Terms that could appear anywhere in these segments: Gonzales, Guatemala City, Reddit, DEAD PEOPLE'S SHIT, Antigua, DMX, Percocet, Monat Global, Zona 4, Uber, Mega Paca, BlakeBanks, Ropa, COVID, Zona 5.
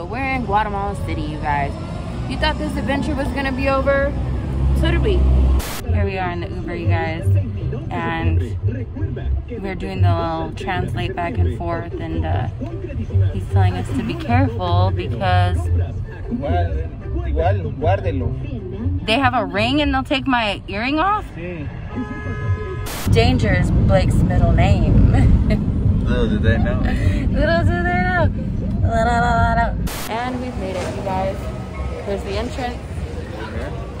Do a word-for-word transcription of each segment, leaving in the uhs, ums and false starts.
but we're in Guatemala City, you guys. You thought this adventure was gonna be over? So did we. Here we are in the Uber, you guys, and we're doing the little translate back and forth, and uh, he's telling us to be careful because they have a ring and they'll take my earring off? Danger is Blake's middle name. Little do they know. Little do they know. La, la, la, la. And we've made it, you guys. There's the entrance.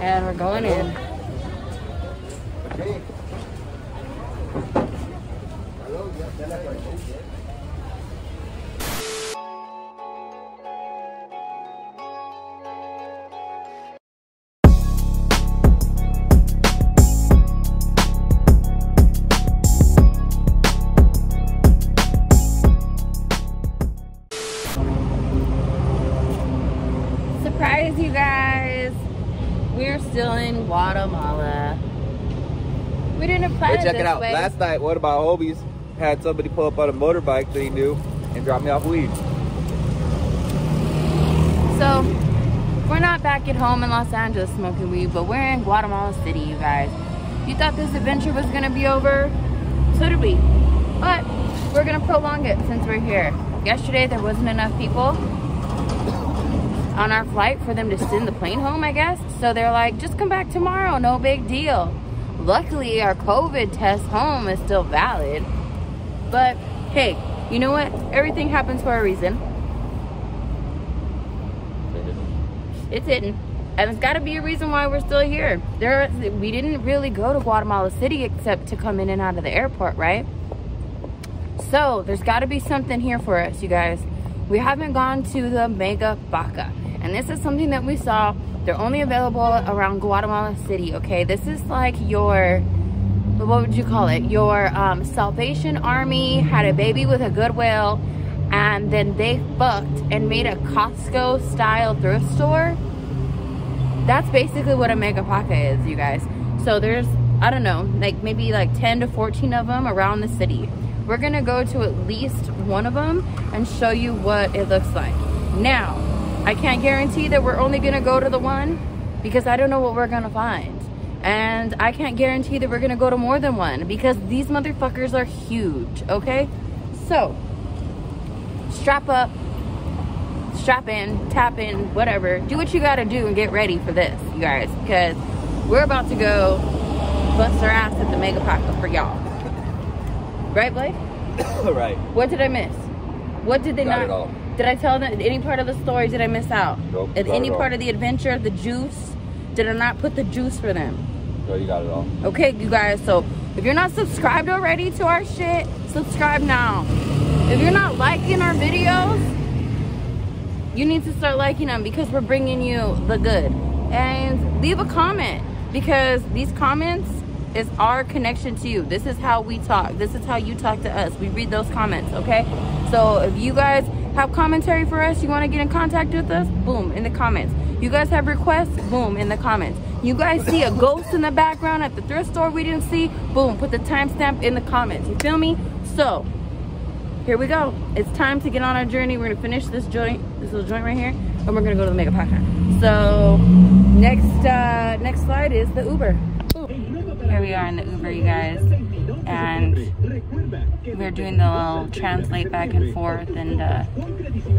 And we're going in. Okay. Surprise, you guys! We're still in Guatemala. We didn't plan this way. Check it out. Last night, one of my homies had somebody pull up on a motorbike that he knew and drop me off weed. So, we're not back at home in Los Angeles smoking weed, but we're in Guatemala City, you guys. You thought this adventure was gonna be over? So did we. But we're gonna prolong it since we're here. Yesterday, there wasn't enough people on our flight for them to send the plane home, I guess. So they're like, just come back tomorrow, no big deal. Luckily, our COVID test home is still valid. But hey, you know what? Everything happens for a reason. It's hidden. And it's gotta be a reason why we're still here. There, we didn't really go to Guatemala City except to come in and out of the airport, right? So there's gotta be something here for us, you guys. We haven't gone to the Mega Paca. And this is something that we saw. They're only available around Guatemala City, okay? This is like your, what would you call it? Your um, Salvation Army had a baby with a Goodwill, and then they fucked and made a Costco-style thrift store. That's basically what a Mega Paca is, you guys. So there's, I don't know, like maybe like ten to fourteen of them around the city. We're gonna go to at least one of them and show you what it looks like. Now, I can't guarantee that we're only gonna go to the one because I don't know what we're gonna find. And I can't guarantee that we're gonna go to more than one because these motherfuckers are huge, okay? So, strap up, strap in, tap in, whatever. Do what you gotta do and get ready for this, you guys, because we're about to go bust our ass at the Mega Paca for y'all. Right, Blake? Right. What did I miss? What did they not? Not at all. Did I tell them any part of the story? Did I miss out? Nope, at any part of the adventure, the juice? Did I not put the juice for them? No, you got it all. Okay, you guys. So if you're not subscribed already to our shit, subscribe now. If you're not liking our videos, you need to start liking them because we're bringing you the good. And leave a comment because these comments is our connection to you. This is how we talk. This is how you talk to us. We read those comments, okay? So if you guys have commentary for us, you want to get in contact with us, boom, in the comments. You guys have requests, boom, in the comments. You guys see a ghost in the background at the thrift store we didn't see, boom, put the timestamp in the comments. You feel me? So here we go. It's time to get on our journey. We're gonna finish this joint, this little joint right here, and we're gonna go to the Mega Paca. So next uh next slide is the Uber. Ooh. Here we are in the Uber, you guys, and we're doing the little translate back and forth, and uh,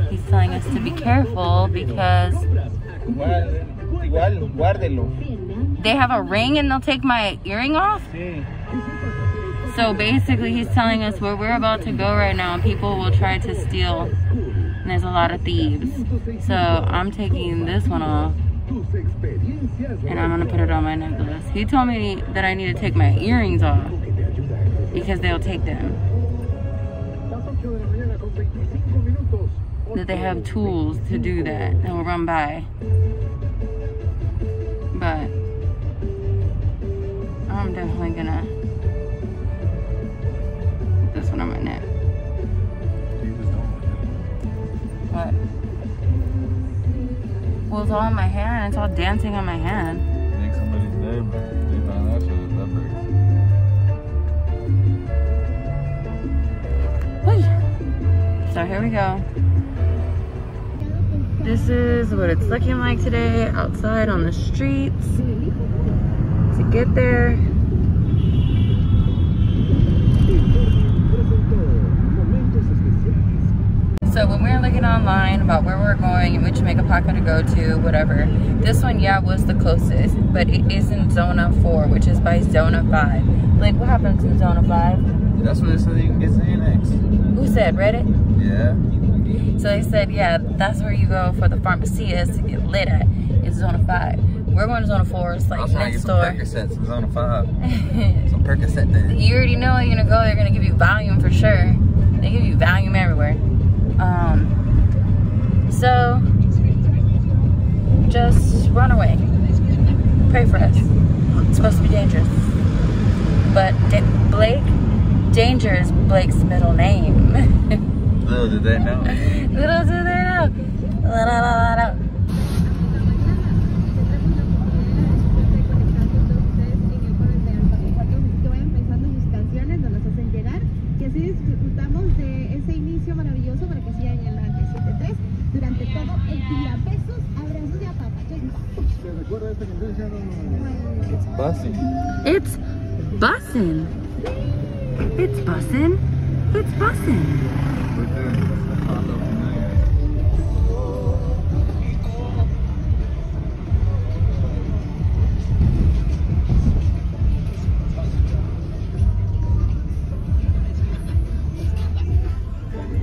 he's telling us to be careful because they have a ring and they'll take my earring off. So basically he's telling us where we're about to go right now, and people will try to steal, and there's a lot of thieves. So I'm taking this one off and I'm gonna put it on my necklace. He told me that I need to take my earrings off because they'll take them. That they have tools to do that. They'll run by. But I'm definitely gonna put this one on my neck. What? Well, it's all on my hand. It's all dancing on my hand. I think somebody's there, but they found out she was leopard. So here we go. This is what it's looking like today outside on the streets. To get there, so when we were looking online about where we we're going and which Mega Paca to go to, whatever, this one, yeah, was the closest, but it is in Zona four, which is by Zona five. Like, what happens in Zona five? That's what it's in, it's D M X. Who said, Reddit? Yeah. So they said, yeah, that's where you go for the pharmacias to get lit at. It's Zona five. We're going to Zona four, it's like next door. I'm trying to get some Percocets in Zona five. Some Percocet days. You already know you're going to go, they're going to give you volume for sure. They give you volume everywhere. Um, so just run away, pray for us, it's supposed to be dangerous, but da Blake, danger is Blake's middle name. Little do they know. Little do they know. La, la, la, la, la. It's bussin'. It's bussin'. It's bussin'. It's bussin'.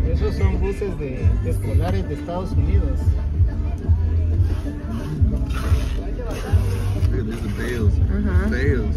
Esos son buses de, de escolares de Estados Unidos. There's the bells. Uh-huh. Bells.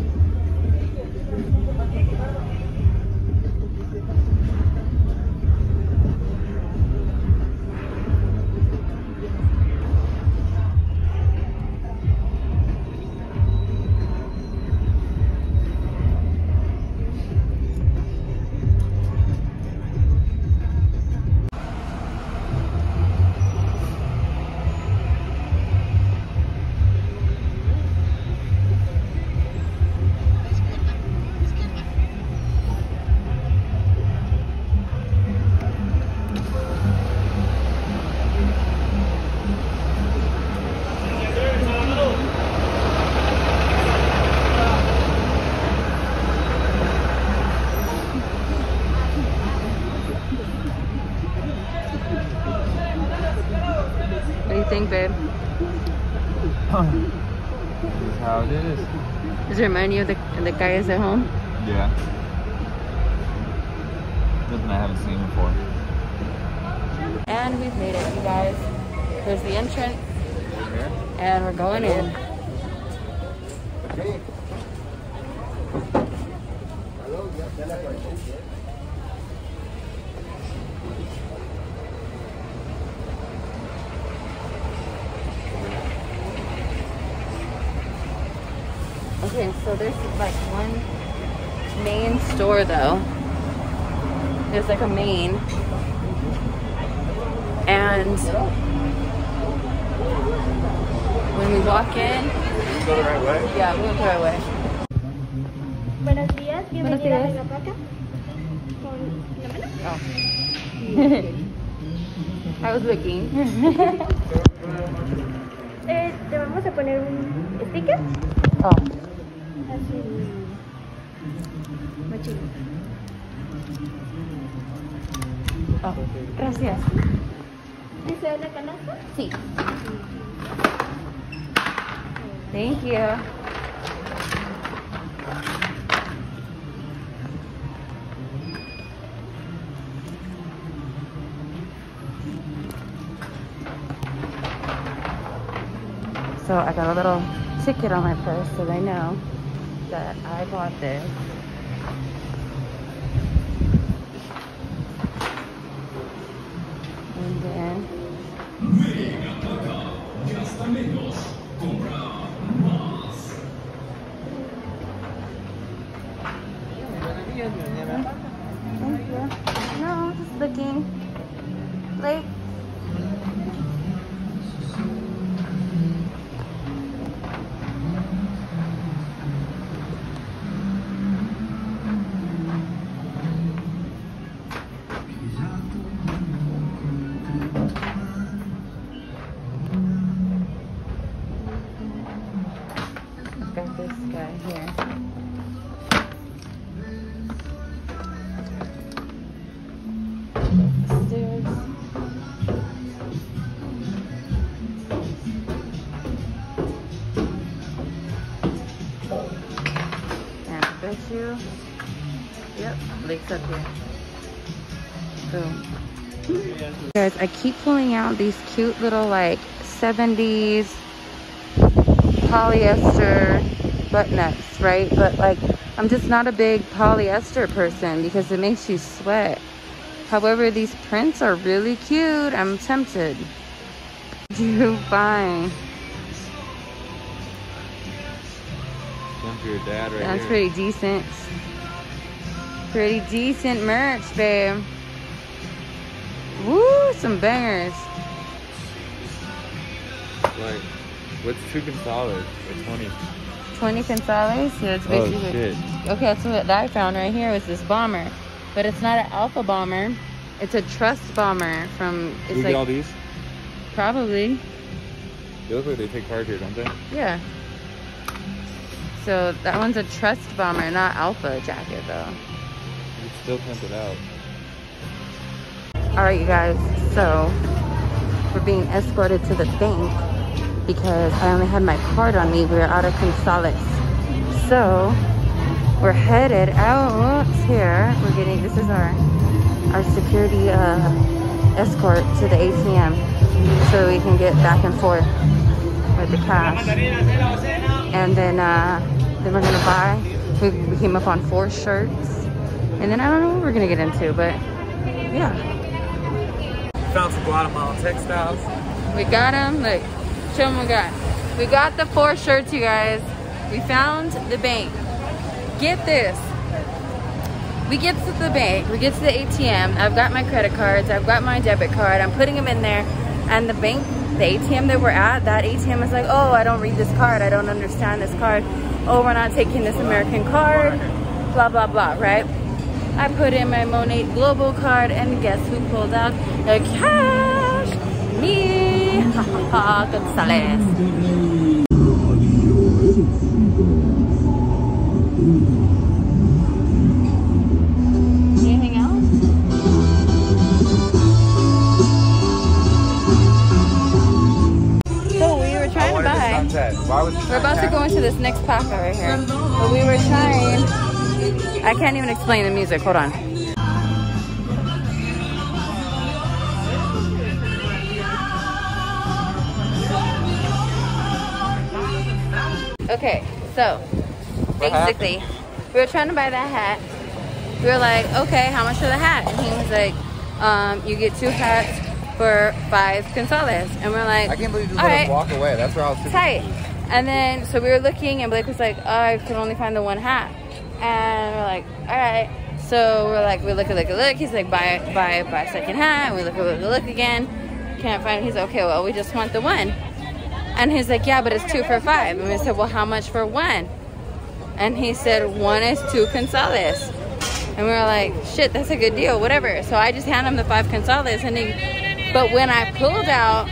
Think, babe? Huh. This is how it is. Does it remind you of the, the guys at home? Yeah. Nothing I haven't seen before. And we've made it, you guys. There's the entrance. Here. And we're going in. Okay. Okay, so there's like one main store though. There's like a main. And when we walk in, go the right way? Yeah, we go the right way. Buenos días, bienvenida a Mega Paca. Oh. I was looking. eh, te vamos a poner un sticker. Oh. Oh, gracias. ¿Deseo una canasta? Sí. Thank you. So I got a little ticket on my purse so they know that I bought this. And then no, just looking. Like too. Yep, legs up here. Boom. Guys, I keep pulling out these cute little like seventies polyester button-ups, right? But like, I'm just not a big polyester person because it makes you sweat. However, these prints are really cute. I'm tempted. Do fine. That's your dad right there. That's pretty decent. Pretty decent merch, babe. Woo, some bangers. Like, what's two Gonzales or twenty? twenty Gonzales? Yeah, it's basically. Oh, shit. Okay, that's what I found right here was this bomber. But it's not an Alpha bomber. It's a Trust bomber from... It's you like, get all these? Probably. They look like they take part here, don't they? Yeah. So that one's a Trust bomber, not Alpha jacket, though. You still pimp it out. Alright you guys, so we're being escorted to the bank because I only had my card on me. We were out of Gonzales. So we're headed out here. We're getting, this is our our security uh, escort to the A T M so we can get back and forth with the cash. And then, uh, then we're going to buy. We, we came up on four shirts. And then I don't know what we're going to get into, but yeah. Found some Guatemala textiles. We got them. Look, show them what we got. We got the four shirts, you guys. We found the bank. Get this. We get to the bank. We get to the A T M. I've got my credit cards. I've got my debit card. I'm putting them in there. And the bank, the A T M that we're at, that A T M is like, oh, I don't read this card. I don't understand this card. Oh, we're not taking this American card. Blah, blah, blah, right? I put in my Monat Global card, and guess who pulled out the cash? Me! Ha ha ha, Gonzales. Anything else? So we were trying to buy. We're about to go into this next paca right here. But we were trying. I can't even explain the music. Hold on. Okay, so basically, we were trying to buy that hat. We were like, okay, how much for the hat? And he was like, um, you get two hats for five Gonzales. And we're like, I can't believe you just let right. him walk away. That's where I was super tight. Confused. And then, so we were looking, and Blake was like, oh, I could only find the one hat. And we're like, all right. So we're like, we look, look, look. He's like, buy, buy, buy second hat. We look, look, look again. Can't find it. He's like, okay, well, we just want the one. And he's like, yeah, but it's two for five. And we said, well, how much for one? And he said, one is two Gonzales. And we were like, shit, that's a good deal, whatever. So I just hand him the five Gonzales. And he, but when I pulled out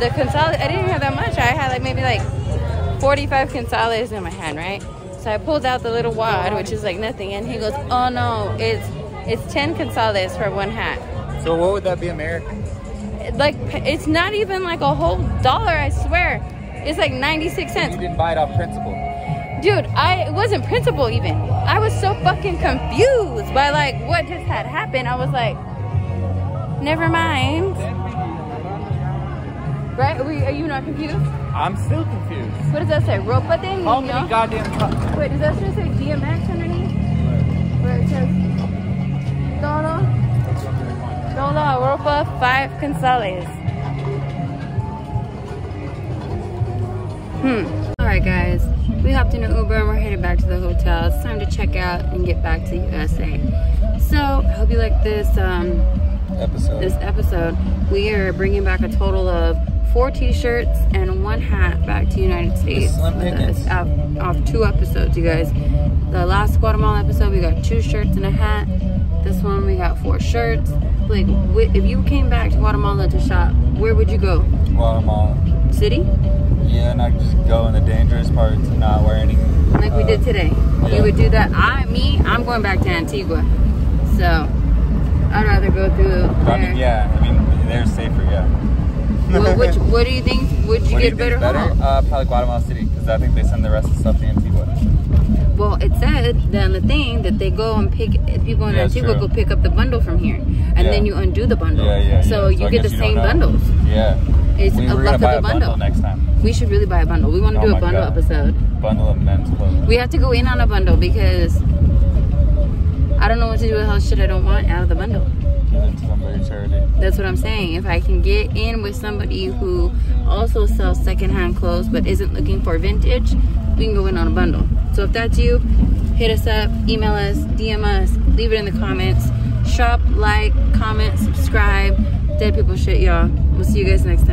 the Gonzales, I didn't have that much. I had like maybe like forty-five Gonzales in my hand, right? So I pulled out the little wad, which is like nothing, and he goes, oh no, it's it's ten Gonzales for one hat. So what would that be American? Like, it's not even like a whole dollar, I swear. It's like ninety-six cents. You didn't buy it off principle. Dude, I it wasn't principle even. I was so fucking confused by like what just had happened. I was like, never mind. Right? Are you not confused? I'm still confused. What does that say? Ropa thing? How many goddamn cups? Wait, does that just say D M X underneath? Where it says Dolo? Dolo, Ropa, five Gonzales. Hmm. Alright, guys. We hopped in an Uber and we're headed back to the hotel. It's time to check out and get back to U S A. So, I hope you like this, um, episode. This episode. We are bringing back a total of four t-shirts and one hat back to the United States with us off, off two episodes, you guys. The last Guatemala episode, we got two shirts and a hat. This one, we got four shirts. Like, if you came back to Guatemala to shop, where would you go? Guatemala City? Yeah, and I just go in the dangerous parts and not wear anything. Like uh, we did today. Yeah. You would do that. I, me, I'm going back to Antigua. So, I'd rather go through I mean, yeah, I mean, they're safer, yeah. Well, which, what do you think? Would you what get you better? better? Uh, probably Guatemala City, because I think they send the rest of the stuff to Antigua. Well, it said on the thing that they go and pick people in yeah, Antigua go pick up the bundle from here, and yeah. then you undo the bundle. Yeah, yeah, so yeah. you so get the same bundles. Yeah. It's we a buck of the bundle. bundle next time. We should really buy a bundle. We want to oh do a bundle God. episode. Bundle of men's clothes. We have to go in on a bundle because I don't know what to do with all shit I don't want out of the bundle. Give it to somebody charity. That's what I'm saying. If I can get in with somebody who also sells secondhand clothes but isn't looking for vintage, we can go in on a bundle. So if that's you, hit us up, email us, D M us, leave it in the comments. Shop, like, comment, subscribe. Dead people shit, y'all. We'll see you guys next time.